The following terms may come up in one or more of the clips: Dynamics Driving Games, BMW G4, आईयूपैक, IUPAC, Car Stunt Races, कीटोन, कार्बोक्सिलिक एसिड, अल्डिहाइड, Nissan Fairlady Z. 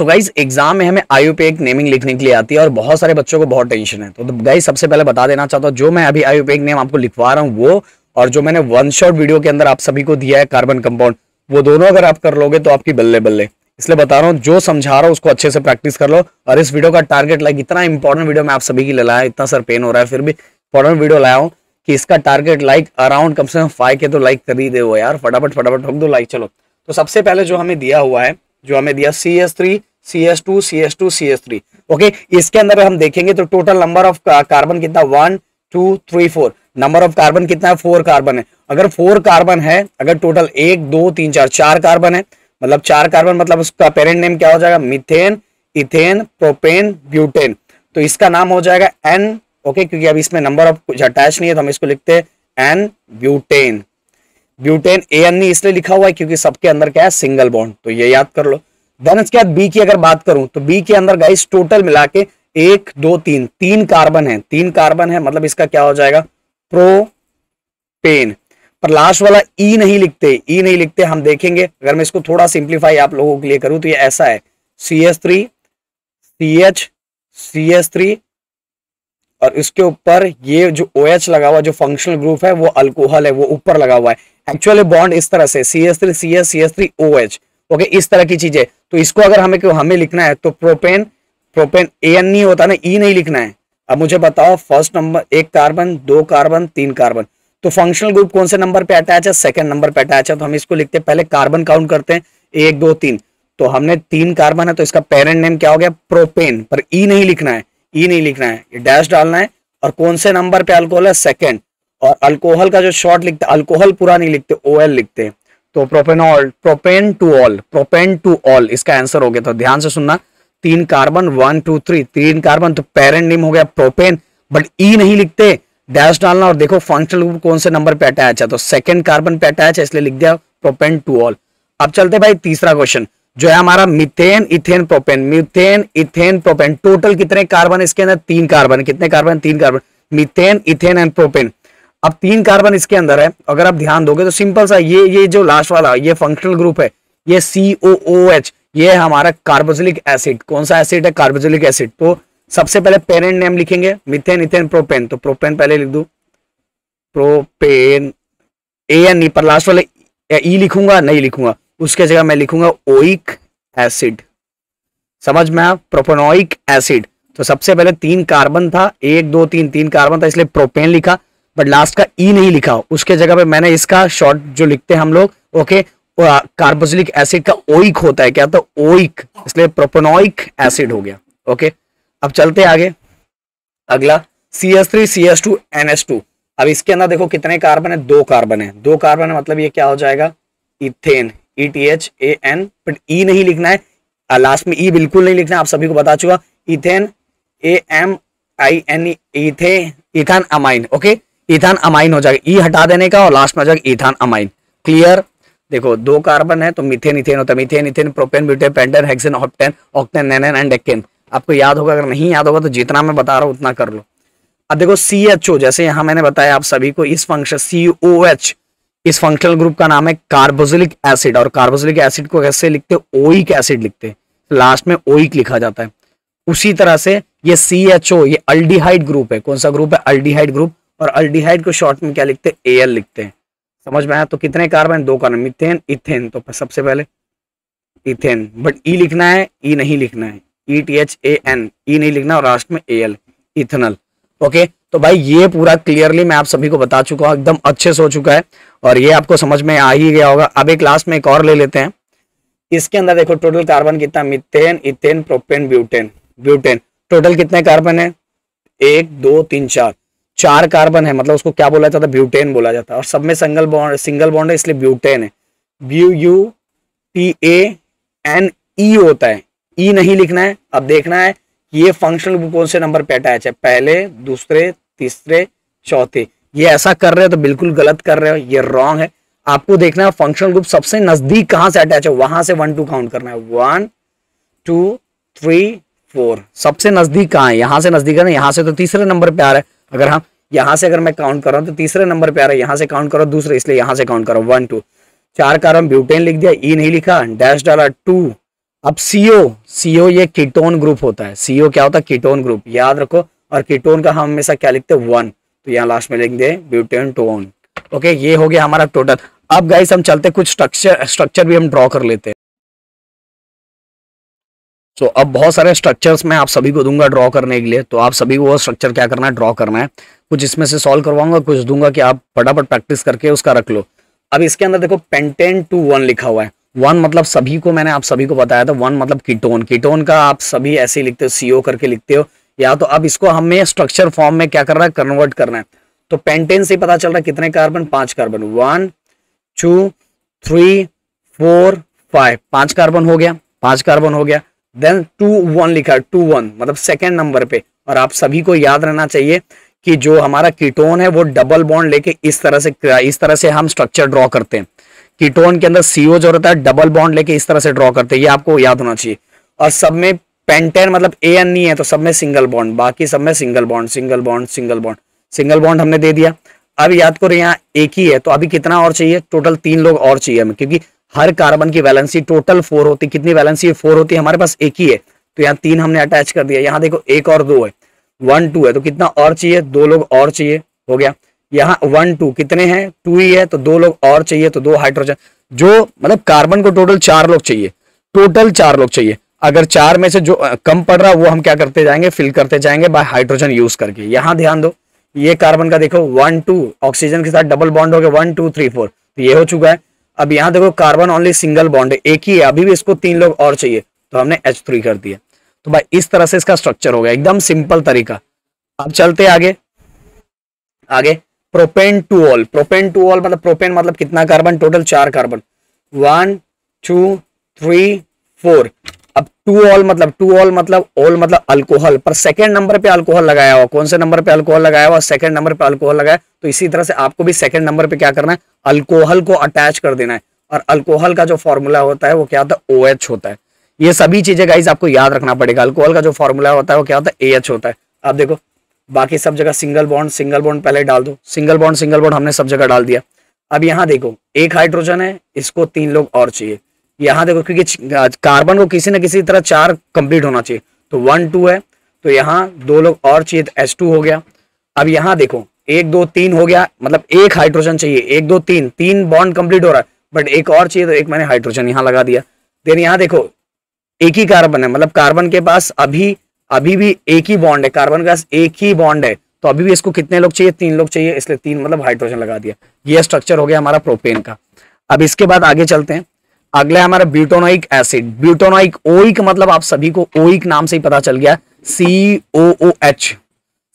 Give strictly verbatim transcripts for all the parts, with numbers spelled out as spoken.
So guys exam में हमें आईयूपैक naming लिखने के लिए आती है और बहुत सारे बच्चों को बहुत टेंशन है। तो गाइज सबसे पहले बता देना चाहता हूँ जो मैं अभी आईयूपैक नेम आपको लिखवा रहा हूँ वो और जो मैंने वन शॉट वीडियो के अंदर आप सभी को दिया है कार्बन कंपाउंड, वो दोनों अगर आप कर लोगे तो आपकी बल्ले बल्ले। इसलिए बता रहा हूँ जो समझा रहा हूँ उसको अच्छे से प्रैक्टिस कर लो। और इस वीडियो का टारगेट लाइक इतना इंपॉर्टेंट वीडियो मैं आप सभी के लिए लाया, इतना सर पेन हो रहा है फिर भी इंपॉर्टेंट वीडियो लाया हूँ कि इसका टारगेट लाइक अराउंड कम से कम फाइव के तो लाइक कर ही दे वो यार, फटाफट फटाफट ठोक दो लाइक। चलो तो सबसे पहले जो हमें दिया हुआ है, जो हमें दिया C S three C S two C S two C S three okay. इसके अंदर हम देखेंगे तो टोटल नंबर ऑफ कार्बन कितना, one two three four, number of carbon कितना है, फोर कार्बन है। अगर फोर कार्बन है, अगर टोटल एक दो तीन चार चार कार्बन है, मतलब चार कार्बन मतलब उसका पेरेंट नेम क्या हो जाएगा, मीथेन इथेन प्रोपेन ब्यूटेन। तो इसका नाम हो जाएगा एन ओके, क्योंकि अब इसमें नंबर ऑफ कुछ अटैच नहीं है तो हम इसको लिखते हैं N butane. Butane A N नहीं इसलिए लिखा हुआ है क्योंकि सबके अंदर क्या है, सिंगल बॉन्ड, तो ये याद कर लो। देन इसके बाद बी की अगर बात करूं तो बी के अंदर गाइस टोटल मिला के एक दो तीन तीन कार्बन है, तीन कार्बन है मतलब इसका क्या हो जाएगा, प्रोपेन। पर लास्ट वाला ई नहीं लिखते, ई नहीं लिखते हम देखेंगे। अगर मैं इसको थोड़ा सिंप्लीफाई आप लोगों के लिए करूं तो ये ऐसा है, C S three C H C S three और इसके ऊपर ये जो ओ एच लगा हुआ जो फंक्शनल ग्रुप है वो अल्कोहल है, वो ऊपर लगा हुआ है। एक्चुअली बॉन्ड इस तरह से C S three C H C S three O H okay, इस तरह की चीजें। तो इसको अगर हमें हमें लिखना है तो प्रोपेन, प्रोपेन ए एन नहीं होता ना, ई नहीं लिखना है। अब मुझे बताओ फर्स्ट नंबर एक कार्बन, दो कार्बन, तीन कार्बन, तो फंक्शनल ग्रुप कौन से नंबर पे अटैच है, सेकंड नंबर पे अटैच है। तो हम इसको लिखते हैं, पहले कार्बन काउंट करते हैं एक दो तीन, तो हमने तीन कार्बन है तो इसका पेरेंट नेम क्या हो गया, प्रोपेन। पर ई नहीं लिखना है, ई नहीं लिखना है, डैश डालना है। और कौन से नंबर पे अल्कोहल है, सेकंड। और अल्कोहल का जो शॉर्ट लिखते हैं, अल्कोहल पूरा नहीं लिखते, ओ एल लिखते हैं। तो propanol, propane two ol, propane two ol इसका आंसर हो गया। तो ध्यान से सुनना, तीन कार्बन वन टू थ्री, तीन कार्बन तो पेरेंट नेम हो गया प्रोपेन, बट ई नहीं लिखते, डैश डालना। और देखो फंक्शनल ग्रुप कौन से नंबर पे अटैच है, तो सेकंड कार्बन पे अटैच है इसलिए लिख दिया प्रोपेन टू ऑल। अब चलते भाई तीसरा क्वेश्चन जो है हमारा methane ethane propane, methane ethane propane. Total कितने कार्बन इसके अंदर, तीन कार्बन। कितने कार्बन, तीन carbon, methane ethane and propane. अब तीन कार्बन इसके अंदर है, अगर आप ध्यान दोगे तो सिंपल सा ये ये जो लास्ट वाला ये फंक्शनल ग्रुप है, ये सी ओ ओ एच, ये हमारा कार्बोक्सिलिक एसिड। कौन सा एसिड है, कार्बोक्सिलिक एसिड। तो सबसे पहले पेरेंट नेम लिखेंगे मीथेन इथेन प्रोपेन, तो प्रोपेन पहले लिख दूं, प्रोपेन ए एन ई, पर लास्ट वाले ई लिखूंगा नहीं लिखूंगा, उसके जगह मैं लिखूंगा ओइक एसिड। समझ में आ, प्रोपेनोइक एसिड। तो सबसे पहले तीन कार्बन था, एक दो तीन, तीन कार्बन था इसलिए प्रोपेन लिखा, बट लास्ट का ई नहीं लिखा, उसके जगह पे मैंने इसका शॉर्ट जो लिखते हैं हम लोग ओके, कार्बोक्सिलिक एसिड का ओइक होता है क्या, तो ओइक, इसलिए प्रोपेनोइक एसिड हो गया ओके। अब चलते आगे, अगला C S three C S two N S two. अब इसके अंदर देखो कितने कार्बन है, दो कार्बन है, दो कार्बन है मतलब ये क्या हो जाएगा, ethane, E T H A N, but E नहीं लिखना है, लास्ट में ई बिल्कुल नहीं लिखना है, आप सभी को बता चुका। Ethane A M I N E इथे ethane amine okay, ethane amine हो जाएगा, ई हटा देने का और लास्ट में हो जाएगा इथान अमाइन। क्लियर, देखो दो कार्बन है तो मीथेन इथेन होता है, methane ethane propane butane pentane hexane octane octane nonane and decane. आपको याद होगा, अगर नहीं याद होगा तो जितना मैं बता रहा हूँ उतना कर लो। अब देखो सी एच ओ, जैसे यहाँ मैंने बताया आप सभी को, इस फंक्शन सी ओ एच, इस फंक्शनल ग्रुप का नाम है कार्बोक्सिलिक एसिड। और कार्बोक्सिलिक एसिड को कैसे लिखते हैं, ओइक एसिड लिखते हैं, तो लास्ट में ओइक लिखा जाता है। उसी तरह से ये सी एच ओ, ये अल्डिहाइड ग्रुप है। कौन सा ग्रुप है, अल्डिहाइड ग्रुप, और अल्डिहाइड को शॉर्ट में क्या लिखते हैं, ए एल लिखते हैं। समझ में आया। तो कितने कार्बन, दो कार्बन, मीथेन इथेन, तो सबसे पहले इथेन, बट ई लिखना है, ई नहीं लिखना है, E T H A N, E नहीं लिखना और लास्ट में ए एल, इथेनॉल ओके। तो भाई ये पूरा क्लियरली मैं आप सभी को बता चुका हूँ, एकदम अच्छे से हो चुका है और ये आपको समझ में आ ही गया होगा। अब एक लास्ट में एक और ले लेते हैं। इसके अंदर देखो टोटल कार्बन कितना, methane ethane propane butane, butane total कितने कार्बन है, एक दो तीन चार, चार कार्बन है मतलब उसको क्या बोला जाता है, ब्यूटेन बोला जाता है। और सब में सिंगल बॉन्ड, सिंगल बॉन्ड है इसलिए ब्यूटेन है, ब्यू U T A N E होता है, ई नहीं लिखना है। अब देखना है ये फंक्शनल कौन से नंबर पे अटैच है, पहले दूसरे तीसरे चौथे। ये ऐसा कर रहे हो तो बिल्कुल गलत कर रहे हो, ये रॉन्ग है। आपको देखना है फंक्शनल ग्रुप सबसे नजदीक कहां से अटैच है, वहां से वन टू काउंट करना है, वन टू थ्री फोर, सबसे नजदीक कहां है, यहां से नजदीक है, यहां से तो तीसरे नंबर पे आ रहा है। अगर हम यहाँ से अगर मैं काउंट कर रहा हूँ तो तीसरे नंबर पे आ रहा है, यहाँ से काउंट करो दूसरे, इसलिए यहाँ से काउंट करो वन टू। चार कार्बन ब्यूटेन लिख दिया, ई नहीं लिखा, डैश डाला टू, अब सीओ सीओ ये कीटोन ग्रुप होता है। सीओ क्या होता है? कीटोन ग्रुप, याद रखो। और कीटोन का हम हमेशा क्या लिखते हैं? वन। तो यहाँ लास्ट में लिखते ब्यूटेन टोन। ओके, ये हो गया हमारा टोटल। अब गाइस हम चलते कुछ स्ट्रक्चर स्ट्रक्चर भी हम ड्रॉ कर लेते हैं। तो so, अब बहुत सारे स्ट्रक्चर्स मैं आप सभी को दूंगा ड्रॉ करने के लिए। तो आप सभी को वो स्ट्रक्चर क्या करना है? ड्रॉ करना है। कुछ इसमें से सॉल्व करवाऊंगा, कुछ दूंगा कि आप फटाफट प्रैक्टिस करके उसका रख लो। अब इसके अंदर देखो पेंटेन टू वन लिखा हुआ है। वन मतलब सभी को मैंने आप सभी को बताया था, वन मतलब कीटोन। कीटोन का आप सभी ऐसे ही लिखते हो, सीओ करके लिखते हो या तो। अब इसको हमें स्ट्रक्चर फॉर्म में क्या करना है? कन्वर्ट करना है। तो पेंटेन से पता चल रहा है कितने कार्बन? पांच carbon. One two three four five, पांच कार्बन हो गया, पांच कार्बन हो गया। देन टू वन लिखा है, टू वन मतलब सेकेंड नंबर पे। और आप सभी को याद रहना चाहिए कि जो हमारा कीटोन है वो डबल बॉन्ड लेके इस तरह से इस तरह से हम स्ट्रक्चर ड्रॉ करते हैं। कीटोन के अंदर सीओ जो रहता है डबल बॉन्ड लेके इस तरह से ड्रॉ करते हैं, ये आपको याद होना चाहिए। और सब में पेंटेन मतलब ए एन नहीं है तो सब में सिंगल बॉन्ड, बाकी सब में single bond single bond single bond single bond हमने दे दिया। अब याद करो यहाँ एक ही है, तो अभी कितना और चाहिए? टोटल तीन लोग और चाहिए हमें, क्योंकि हर कार्बन की वैलेंसी टोटल फोर होती। कितनी वैलेंसी? फोर होती। हमारे पास एक ही है तो यहाँ तीन हमने अटैच कर दिया। यहाँ देखो एक और दो है, वन टू है, तो कितना और चाहिए? दो लोग और चाहिए, हो गया। यहाँ वन टू कितने हैं? टू ही है, तो दो लोग और चाहिए, तो दो हाइड्रोजन। जो मतलब कार्बन को टोटल चार लोग चाहिए, टोटल चार लोग चाहिए। अगर चार में से जो कम पड़ रहा है वो हम क्या करते जाएंगे? फिल करते जाएंगे बाय हाइड्रोजन यूज करके। यहाँ ध्यान दो, ये कार्बन का देखो वन टू, ऑक्सीजन के साथ डबल बॉन्ड हो गया, वन टू थ्री फोर, तो ये हो चुका है। अब यहाँ देखो कार्बन ओनली सिंगल बॉन्ड है, एक ही है, अभी भी इसको तीन लोग और चाहिए, तो हमने एच थ्री कर दिया। तो भाई इस तरह से इसका स्ट्रक्चर हो गया, एकदम सिंपल तरीका। अब चलते आगे आगे propane two ol. Propane two ol मतलब प्रोपेन मतलब कितना कार्बन? टोटल चार carbon, one two three four. अब टू ऑल मतलब टू ऑल मतलब ऑल मतलब अल्कोहल, पर सेकंड नंबर पे अल्कोहल लगाया हुआ। कौन से नंबर पे अल्कोहल लगाया हुआ? सेकंड नंबर पे अल्कोहल लगाया। तो इसी तरह से आपको भी सेकंड नंबर पे क्या करना है? अल्कोहल को अटैच कर देना है। और अल्कोहल का जो फॉर्मूला होता है वो क्या होता है? OH होता है। ये सभी चीजें गाइज आपको याद रखना पड़ेगा। अल्कोहल का जो फॉर्मूला होता है वो क्या होता है? AH होता है। आप देखो बाकी सब जगह सिंगल बॉन्ड सिंगल बॉन्ड पहले डाल दो, सिंगल बॉन्ड सिंगल बॉन्ड हमने सब जगह डाल दिया। अब यहाँ देखो एक हाइड्रोजन है, इसको तीन लोग और चाहिए। यहाँ देखो क्योंकि कार्बन को किसी ना किसी तरह चार कंप्लीट होना चाहिए, तो वन टू है, तो यहाँ दो लोग और चाहिए, तो एच टू हो गया। अब यहाँ देखो एक दो तीन हो गया, मतलब एक हाइड्रोजन चाहिए, एक दो तीन, तीन बॉन्ड कंप्लीट हो रहा है, बट एक और चाहिए, तो एक मैंने हाइड्रोजन यहाँ लगा दिया। देन यहाँ देखो एक ही कार्बन है, मतलब कार्बन के पास अभी अभी भी एक ही बॉन्ड है, कार्बन के पास एक ही बॉन्ड है, तो अभी भी इसको कितने लोग चाहिए? तीन लोग चाहिए, इसलिए तीन मतलब हाइड्रोजन लगा दिया। ये स्ट्रक्चर हो गया हमारा प्रोपेन का। अब इसके बाद आगे चलते हैं, अगला हमारा ब्यूटेनोइक एसिड। ब्यूटेनोइक ओइक मतलब आप सभी को ओइक नाम से ही पता चल गया, C O O H,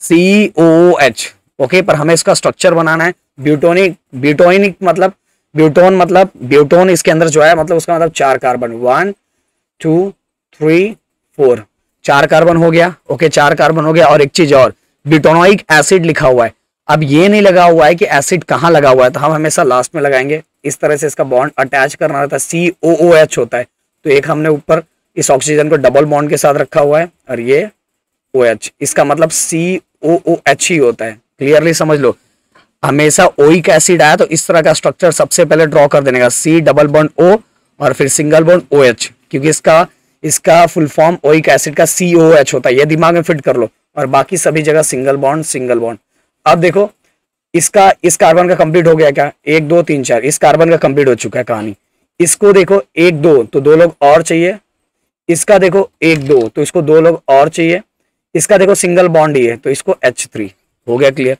C O O H, okay. पर हमें इसका स्ट्रक्चर बनाना है। ब्यूटोनिक ब्यूटोनिक मतलब ब्यूटोन मतलब ब्यूटोन इसके अंदर जो है मतलब उसका मतलब चार carbon, one two three four, चार कार्बन हो गया, ओके चार कार्बन हो गया। और एक चीज और, ब्यूटेनोइक एसिड लिखा हुआ है, अब ये नहीं लगा हुआ है कि एसिड कहाँ लगा हुआ है, तो हम हमेशा लास्ट में लगाएंगे। इस तरह से इसका बॉन्ड अटैच करना रहता है, सी ओ ओ एच होता है। तो एक हमने ऊपर इस ऑक्सीजन को डबल बॉन्ड के साथ रखा हुआ है और ये OH, इसका मतलब सी ओ ओ एच ही होता है। क्लियरली समझ लो, हमेशा ओइक एसिड आया तो इस तरह का स्ट्रक्चर सबसे पहले ड्रॉ कर देने का, C डबल बॉन्ड O और फिर सिंगल बॉन्ड OH, क्योंकि इसका इसका फुल फॉर्म ओइक एसिड का सी ओ ओ एच होता है। ये दिमाग में फिट कर लो, और बाकी सभी जगह सिंगल बॉन्ड सिंगल बॉन्ड। अब देखो इसका इस कार्बन का कंप्लीट हो गया क्या? एक दो तीन चार, इस कार्बन का कंप्लीट हो चुका है कहानी। इसको देखो एक दो, तो दो लोग और चाहिए। इसका देखो एक दो, तो इसको दो लोग और चाहिए। इसका देखो सिंगल बॉन्ड ही है, तो इसको एच थ्री हो गया। क्लियर,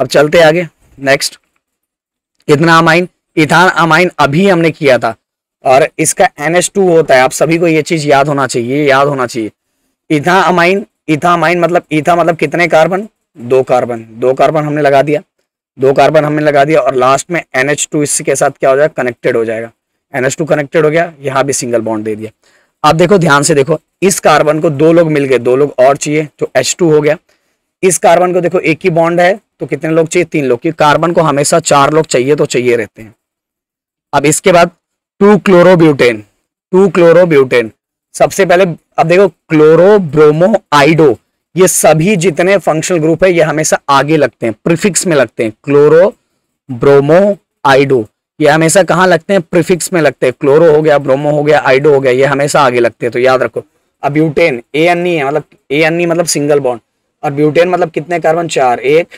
अब चलते आगे नेक्स्ट। इतना अमाइन इथान अमाइन अभी हमने किया था, और इसका एन एच टू होता है। आप सभी को ये चीज याद होना चाहिए, याद होना चाहिए। इथा अमाइन इथा अमाइन मतलब इथा मतलब कितने कार्बन? दो कार्बन, दो कार्बन हमने लगा दिया, दो कार्बन हमने लगा दिया। और लास्ट में एन एच टू इसके साथ क्या हो जाएगा? कनेक्टेड हो जाएगा। एन एच टू कनेक्टेड हो गया, यहाँ भी सिंगल बॉन्ड दे दिया। अब देखो ध्यान से देखो, इस कार्बन को दो लोग मिल गए, दो लोग और चाहिए, तो एच टू हो गया। इस कार्बन को देखो एक ही बॉन्ड है, तो कितने लोग चाहिए? तीन लोग, क्योंकि कार्बन को हमेशा चार लोग चाहिए तो चाहिए रहते हैं। अब इसके बाद टू क्लोरोब्यूटेन, टू क्लोरोब्यूटेन सबसे पहले। अब देखो क्लोरोब्रोमोआइडो, ये सभी जितने फंक्शनल ग्रुप है ये हमेशा आगे लगते हैं, प्रीफिक्स में लगते हैं। क्लोरो ब्रोमो आइडो ये हमेशा कहाँ लगते हैं, प्रीफिक्स में लगते हैं। क्लोरो हो गया, ब्रोमो हो गया, आइडो हो गया, ये हमेशा आगे लगते हैं, तो याद रखो। अब ब्यूटेन ए एन ई है, मतलब ए एन ई मतलब सिंगल बॉन्ड, और ब्यूटेन मतलब कितने कार्बन, चार, एक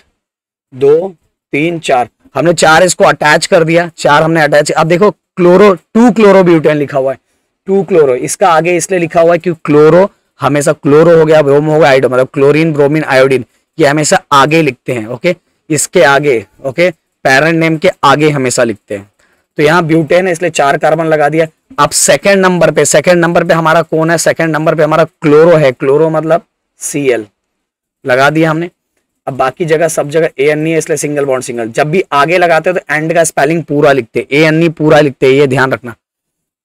दो तीन चार, हमने चार इसको अटैच कर दिया, चार हमने अटैच। अब देखो क्लोरो, टू क्लोरो ब्यूटेन लिखा हुआ है, टू क्लोरो इसका आगे इसलिए लिखा हुआ है क्योंकि क्लोरो हमेशा, क्लोरो हो गया, ब्रोमो हो गया, आइडो मतलब क्लोरीन, ब्रोमीन, आयोडीन, ये हमेशा आगे लिखते हैं। ओके, इसके आगे, ओके पैरेंट नेम के आगे हमेशा लिखते हैं। तो यहाँ ब्यूटेन है इसलिए चार कार्बन लगा दिया। अब सेकेंड नंबर पे, सेकेंड नंबर पे हमारा कौन है, सेकेंड नंबर पे हमारा क्लोरो है, क्लोरो मतलब सी एल लगा दिया हमने। अब बाकी जगह सब जगह ए एन ई है इसलिए सिंगल बॉन्ड सिंगल। जब भी आगे लगाते हो तो एंड का स्पेलिंग पूरा लिखते, ए एन ई पूरा लिखते, ये ध्यान रखना।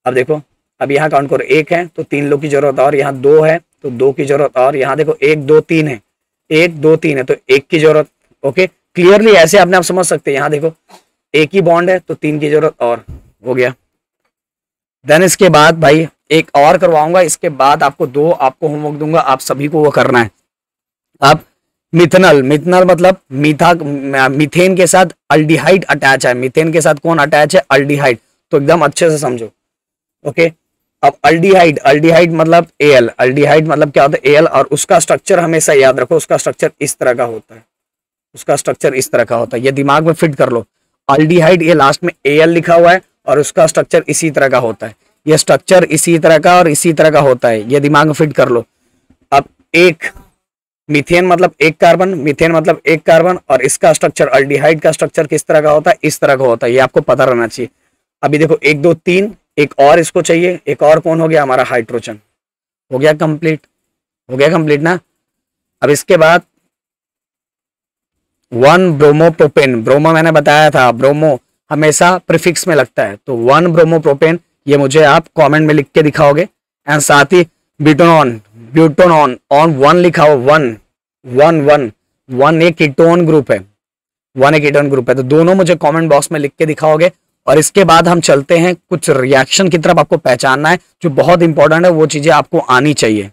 अब देखो, अब यहाँ काउंट करो, एक है तो तीन लोग की जरूरत और, यहाँ दो है तो दो की जरूरत और, यहाँ देखो एक दो तीन है, एक दो तीन है तो एक की जरूरत। ओके क्लियरली ऐसे आपने आप समझ सकते हैं। यहाँ देखो एक ही बॉन्ड है तो तीन की जरूरत और, हो गया। देन इसके बाद भाई एक और करवाऊंगा, इसके बाद आपको दो आपको होमवर्क दूंगा, आप सभी को वो करना है। अब मिथनल, मिथनल मतलब मीठा, मीथेन के साथ अल्डिहाइड अटैच है, मीथेन के साथ कौन अटैच है, अल्डिहाइड, तो एकदम अच्छे से समझो। ओके अब अल्डिहाइड, अल्डिहाइड मतलब एल, अल्डिहाइड मतलब क्या होता है, एल, और उसका स्ट्रक्चर हमेशा याद रखो, उसका स्ट्रक्चर इस तरह का होता है, उसका स्ट्रक्चर इस तरह का होता है, ये दिमाग में फिट कर लो। अल्डिहाइड ये लास्ट में एल लिखा हुआ है और उसका स्ट्रक्चर इसी तरह का होता है, ये स्ट्रक्चर इसी तरह का और इसी तरह का होता है, ये दिमाग में फिट कर लो। अब एक मीथेन मतलब एक कार्बन, मीथेन मतलब एक कार्बन, और इसका स्ट्रक्चर, अल्डिहाइड का स्ट्रक्चर किस तरह का होता है, इस तरह का होता है, ये आपको पता रहना चाहिए। अभी देखो एक दो तीन, एक और इसको चाहिए, एक और कौन हो गया हमारा, हाइड्रोजन हो गया, कंप्लीट हो गया, कंप्लीट ना। अब इसके बाद वन ब्रोमोप्रोपेन, ब्रोमो मैंने बताया था, ब्रोमो हमेशा प्रीफिक्स में लगता है, तो वन ब्रोमोप्रोपेन ये मुझे आप कमेंट में लिख के दिखाओगे। एंड साथ ही ब्यूटेनॉन, ब्यूटेनॉन ऑन वन लिखा हो, वन वन वन वन एक कीटोन ग्रुप है, वन एक कीटोन ग्रुप है, तो दोनों मुझे कमेंट बॉक्स में लिख के दिखाओगे। और इसके बाद हम चलते हैं कुछ रिएक्शन की तरफ, आपको पहचानना है जो बहुत इंपॉर्टेंट है, वो चीजें आपको आनी चाहिए।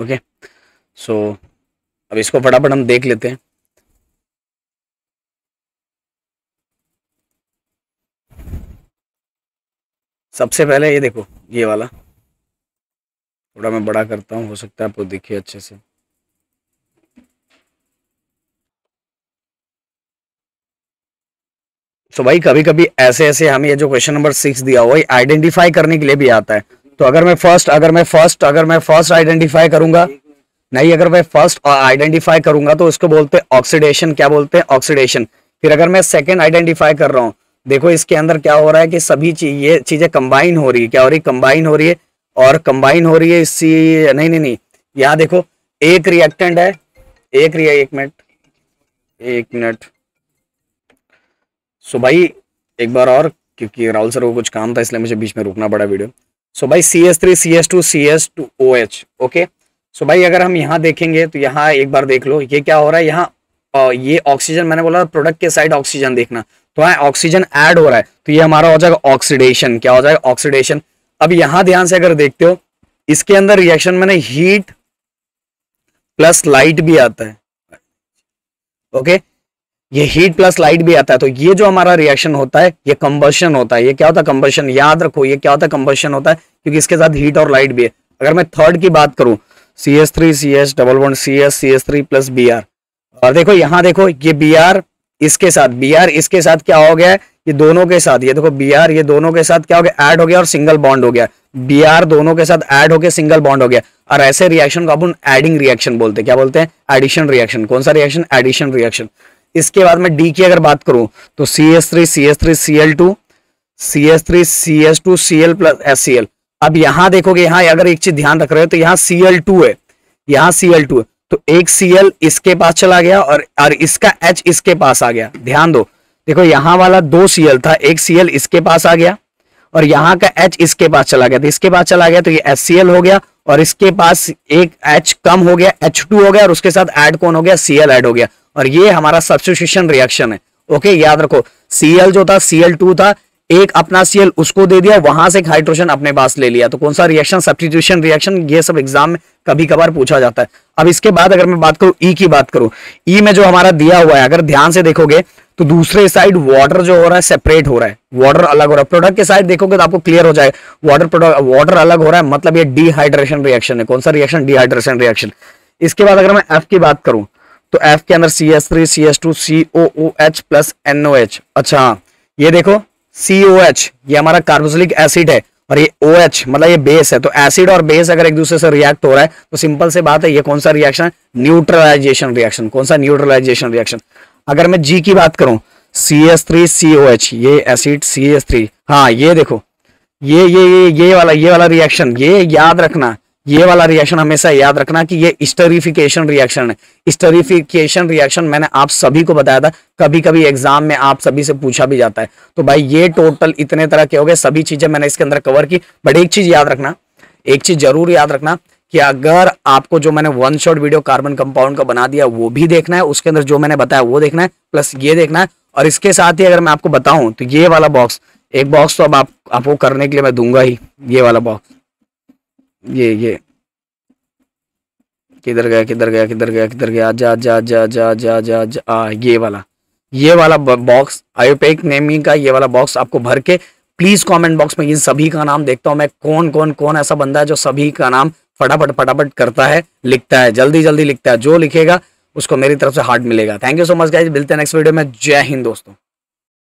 Okay okay. सो so, अब इसको फटाफट हम देख लेते हैं। सबसे पहले ये देखो, ये वाला थोड़ा मैं बड़ा करता हूँ, हो सकता है आपको दिखे अच्छे से। तो भाई कभी कभी ऐसे ऐसे हमें ये जो क्वेश्चन नंबर सिक्स दिया हुआ है, आइडेंटिफाई करने के लिए भी आता है। तो अगर मैं फर्स्ट अगर मैं फर्स्ट अगर मैं फर्स्ट आइडेंटिफाई करूंगा नहीं अगर मैं फर्स्ट आइडेंटिफाई करूंगा तो उसको बोलते हैं ऑक्सीडेशन। क्या बोलते हैं? ऑक्सीडेशन। फिर अगर मैं सेकंड आइडेंटिफाई कर रहा हूँ, देखो इसके अंदर क्या हो रहा है कि सभी चीज ये चीजें कंबाइन हो रही है। क्या हो रही है? कंबाइन हो रही है। और कंबाइन हो रही है इसी नहीं नहीं नहीं यहाँ देखो एक रिएक्टेंट है, एक रिया एक मिनट एक मिनट सो so, भाई एक बार और, क्योंकि राहुल सर को कुछ काम था इसलिए मुझे बीच में रुकना पड़ा वीडियो। सो so, भाई C S three, C S two, C S two O H. Okay so भाई अगर हम यहाँ देखेंगे तो यहाँ एक बार देख लो ये क्या हो रहा है। यहाँ ये ऑक्सीजन, मैंने बोला प्रोडक्ट के साइड ऑक्सीजन देखना, तो यहाँ ऑक्सीजन ऐड हो रहा है, तो ये हमारा हो जाएगा ऑक्सीडेशन। क्या हो जाएगा? ऑक्सीडेशन। अब यहाँ ध्यान से अगर देखते हो इसके अंदर रिएक्शन मैंने हीट प्लस लाइट भी आता है। Okay okay? ये हीट प्लस लाइट भी आता है, तो ये जो हमारा रिएक्शन होता है ये कंबर्शन होता है। ये क्या होता है? कंबर्शन। याद रखो ये क्या होता है? कंबर्शन होता है, क्योंकि इसके साथ हीट और लाइट भी है। अगर मैं थर्ड की बात करूं, C S three C S double one C S C S three plus B R, और देखो यहाँ देखो ये बी आर इसके साथ बी आर इसके साथ क्या हो गया है? ये दोनों के साथ, ये देखो बी आर ये दोनों के साथ क्या हो गया? ऐड हो गया और सिंगल बॉन्ड हो गया। बी आर दोनों के साथ ऐड हो गया, सिंगल बॉन्ड हो गया। और ऐसे रिएक्शन को अपन एडिंग रिएक्शन बोलते हैं। क्या बोलते हैं? Addition reaction. कौन सा रिएक्शन? Addition reaction. इसके बाद में डी की अगर बात करूं तो C S three, C S three, C L two, C S three, C S two, C L plus S C L. अब यहां देखोगे, यहां अगर एक चीज ध्यान रख रहे हो तो यहां सी एल टू है, यहां सी एल टू है, तो एक सी एल इसके पास चला गया और और इसका H इसके पास आ गया। ध्यान दो, देखो यहां वाला दो सी एल था, एक सी एल इसके पास आ गया और यहाँ का H इसके पास चला गया, तो इसके पास चला गया तो ये एस सी एल हो गया, और इसके पास एक H कम हो गया, एच टू हो गया, और उसके साथ ऐड कौन हो गया? सी एल ऐड हो गया। और ये हमारा सब्स्टिट्यूशन रिएक्शन है। ओके याद रखो, सी एल जो था सी एल टू था, एक अपना सीएल उसको दे दिया, वहां से एक हाइड्रोजन अपने पास ले लिया, तो कौन सा रिएक्शन? Substitution reaction. ये सब एग्जाम में कभी कभार पूछा जाता है। अब इसके बाद अगर मैं बात करूं ई की बात करूं, ई में जो हमारा दिया हुआ है अगर ध्यान से देखोगे तो दूसरे साइड वाटर जो हो रहा है सेपरेट हो रहा है, वाटर अलग हो रहा है। प्रोडक्ट के साइड देखोगे तो आपको क्लियर हो जाएगा वाटर प्रोडक्ट वाटर अलग हो रहा है, मतलब ये डिहाइड्रेशन रिएक्शन है। कौन सा रिएक्शन? Dehydration reaction. इसके बाद अगर मैं एफ की बात करूं तो एफ के अंदर C S three C S two C O O H plus N O H. अच्छा ये देखो सी ओ एच ये हमारा कार्बोक्सिलिक एसिड है और ये ओ एच मतलब ये बेस है, तो एसिड और बेस अगर एक दूसरे से रिएक्ट हो रहा है तो सिंपल से बात है ये कौन सा रिएक्शन है? Neutralization reaction. कौन सा? Neutralization reaction. अगर मैं जी की बात करूं C S three C O H ये एसिड सी एस थ्री, हाँ ये देखो ये ये ये ये वाला ये वाला रिएक्शन, ये याद रखना, ये वाला रिएक्शन हमेशा याद रखना कि ये स्टरीफिकेशन रिएक्शन है। स्टरीफिकेशन रिएक्शन मैंने आप सभी को बताया था, कभी कभी एग्जाम में आप सभी से पूछा भी जाता है। तो भाई ये टोटल इतने तरह के हो गए, सभी चीजें मैंने इसके अंदर कवर की। बट एक चीज याद रखना, एक चीज जरूर याद रखना कि अगर आपको जो मैंने one shot video carbon compound का बना दिया वो भी देखना है, उसके अंदर जो मैंने बताया वो देखना है, प्लस ये देखना है। और इसके साथ ही अगर मैं आपको बताऊं तो ये वाला बॉक्स, एक बॉक्स तो अब आप, आपको करने के लिए मैं दूंगा ही। ये वाला बॉक्स ये ये किधर गया किधर गया किधर गया किधर गया जा जा जा जा जा जा जा ये वाला ये वाला बॉक्स आयोपेक नेमिंग का, ये वाला बॉक्स आपको भर के प्लीज कमेंट बॉक्स में इन सभी का नाम देखता हूँ मैं, कौन कौन कौन ऐसा बंदा है जो सभी का नाम फटाफट फटाफट करता है, लिखता है, जल्दी जल्दी लिखता है। जो लिखेगा उसको मेरी तरफ से हार्ट मिलेगा। Thank you so much guys, मिलते हैं नेक्स्ट वीडियो में। जय हिंद दोस्तों।